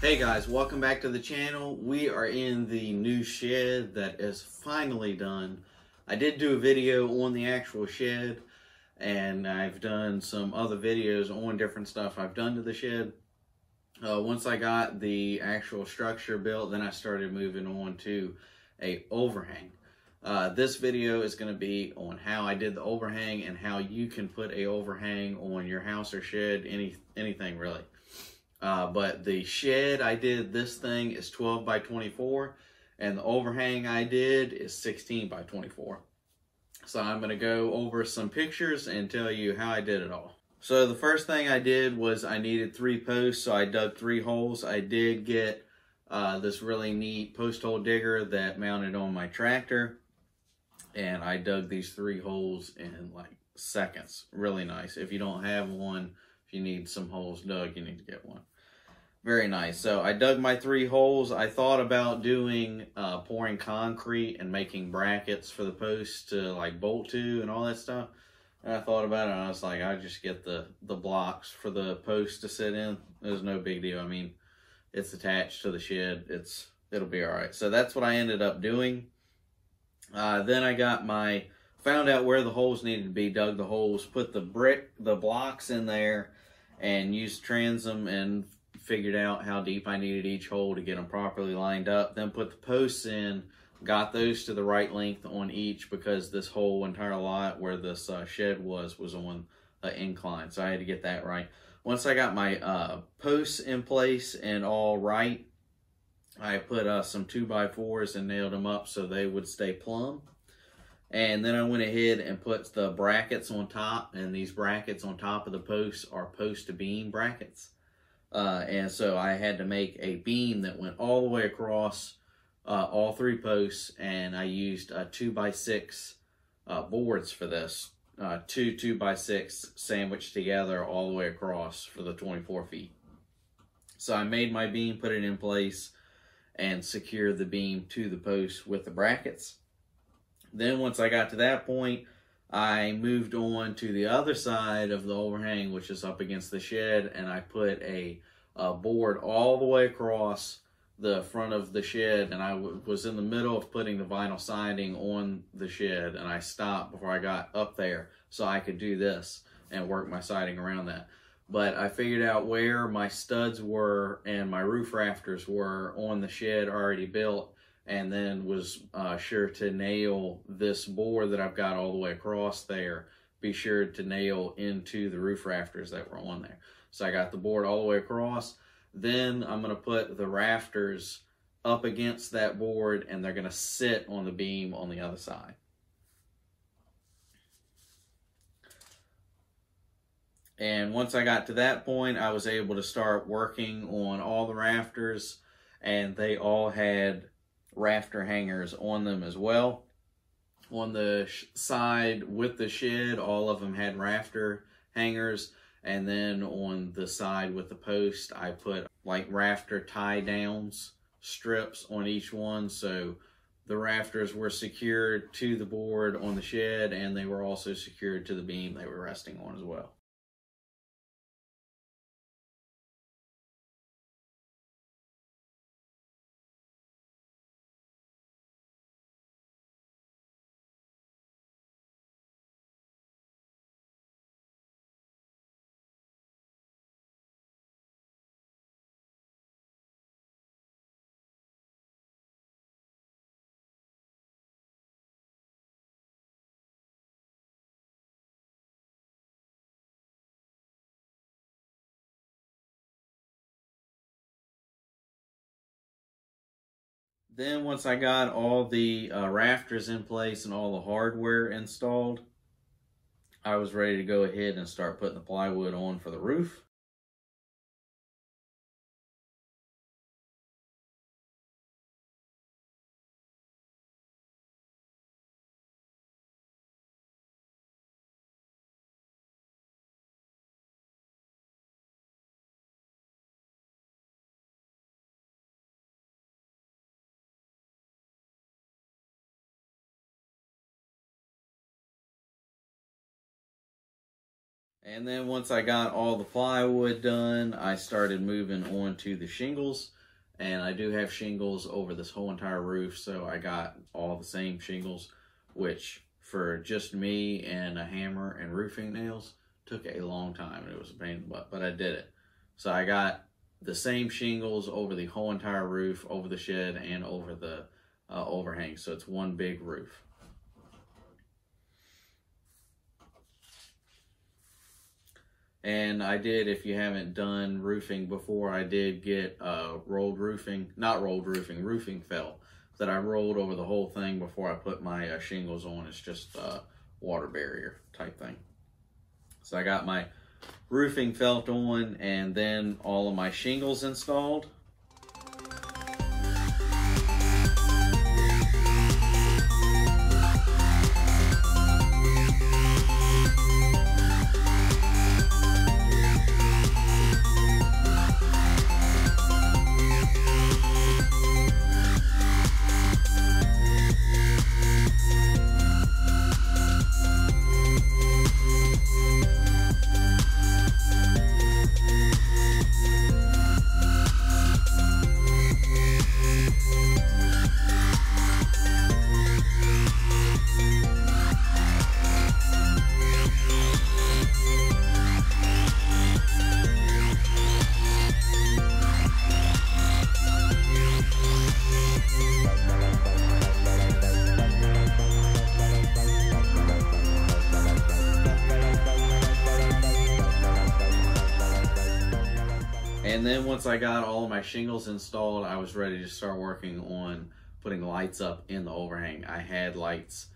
Hey guys, welcome back to the channel. We are in the new shed that is finally done. I did do a video on the actual shed, and I've done some other videos on different stuff I've done to the shed. Once I got the actual structure built, then I started moving on to a overhang. This video is going to be on how I did the overhang and how you can put a overhang on your house or shed, anything really. But the shed I did, this thing is 12 by 24, and the overhang I did is 16 by 24. So I'm going to go over some pictures and tell you how I did it all. So the first thing I did was I needed 3 posts, so I dug 3 holes. I did get this really neat post hole digger that mounted on my tractor, and I dug these 3 holes in like seconds. Really nice. If you don't have one, if you need some holes dug, you need to get one. Very nice. So I dug my 3 holes. I thought about doing pouring concrete and making brackets for the posts to like bolt to and all that stuff. And I thought about it, and I was like, I just get the blocks for the posts to sit in. There's no big deal. I mean, it's attached to the shed. It'll be all right. So that's what I ended up doing. Then I found out where the holes needed to be, dug the holes, put the blocks in there, and used transom and figured out how deep I needed each hole to get them properly lined up. Then put the posts in, got those to the right length on each, because this whole entire lot where this shed was on an incline, so I had to get that right. Once I got my posts in place and all right, I put some 2x4s and nailed them up so they would stay plumb. And then I went ahead and put the brackets on top, and these brackets on top of the posts are post to beam brackets. And so I had to make a beam that went all the way across all 3 posts, and I used 2x6 boards for this. 2 2x6 sandwiched together all the way across for the 24 feet. So I made my beam, put it in place, and secured the beam to the post with the brackets. Then once I got to that point, I moved on to the other side of the overhang, which is up against the shed, and I put a board all the way across the front of the shed, and I was in the middle of putting the vinyl siding on the shed, and I stopped before I got up there so I could do this and work my siding around that. But I figured out where my studs were and my roof rafters were on the shed already built, and then was sure to nail this board that I've got all the way across there, be sure to nail into the roof rafters that were on there. So I got the board all the way across. Then I'm gonna put the rafters up against that board, and they're gonna sit on the beam on the other side. And once I got to that point, I was able to start working on all the rafters, and they all had rafter hangers on them as well. On the side with the shed, all of them had rafter hangers, and then on the side with the post, I put like rafter tie downs strips on each one, so the rafters were secured to the board on the shed, and they were also secured to the beam they were resting on as well. Then once I got all the rafters in place and all the hardware installed, I was ready to go ahead and start putting the plywood on for the roof. And then once I got all the plywood done, I started moving on to the shingles. And I do have shingles over this whole entire roof, so I got all the same shingles, which for just me and a hammer and roofing nails took a long time, and it was a pain in the butt, but I did it. So I got the same shingles over the whole entire roof, over the shed, and over the overhang, so it's one big roof. And I did, if you haven't done roofing before, I did get roofing felt that I rolled over the whole thing before I put my shingles on. It's just a water barrier type thing. So I got my roofing felt on and then all of my shingles installed. And then once I got all of my shingles installed, I was ready to start working on putting lights up in the overhang. I had lights.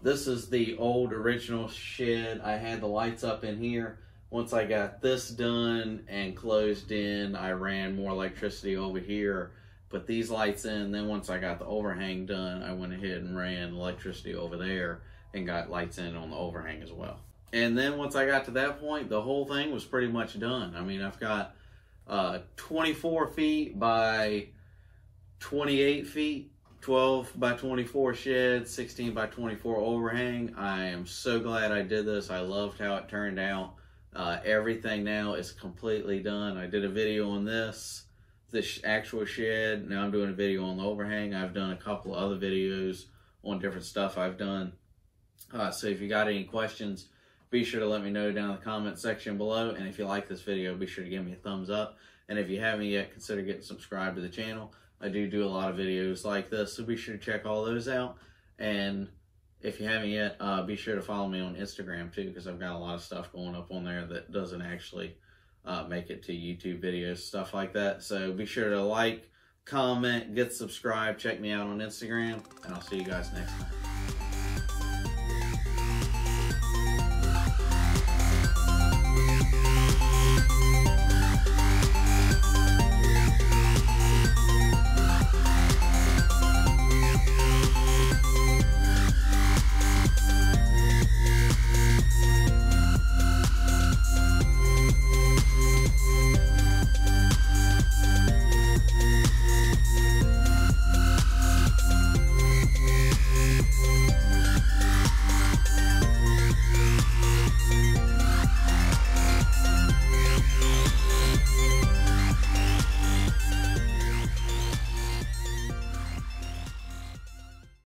This is the old original shed. I had the lights up in here. Once I got this done and closed in, I ran more electricity over here, put these lights in. Then once I got the overhang done, I went ahead and ran electricity over there and got lights in on the overhang as well. And then once I got to that point, the whole thing was pretty much done. I mean, I've got 24 feet by 28 feet, 12 by 24 shed, 16 by 24 overhang. I am so glad I did this. I loved how it turned out. Everything now is completely done. I did a video on this actual shed. Now I'm doing a video on the overhang. I've done a couple other videos on different stuff I've done. So if you got any questions, be sure to let me know down in the comment section below. And if you like this video, be sure to give me a thumbs up. And if you haven't yet, consider getting subscribed to the channel. I do a lot of videos like this, so be sure to check all those out. And if you haven't yet, be sure to follow me on Instagram too, because I've got a lot of stuff going up on there that doesn't actually make it to YouTube videos, stuff like that. So be sure to like, comment, get subscribed, check me out on Instagram, and I'll see you guys next time.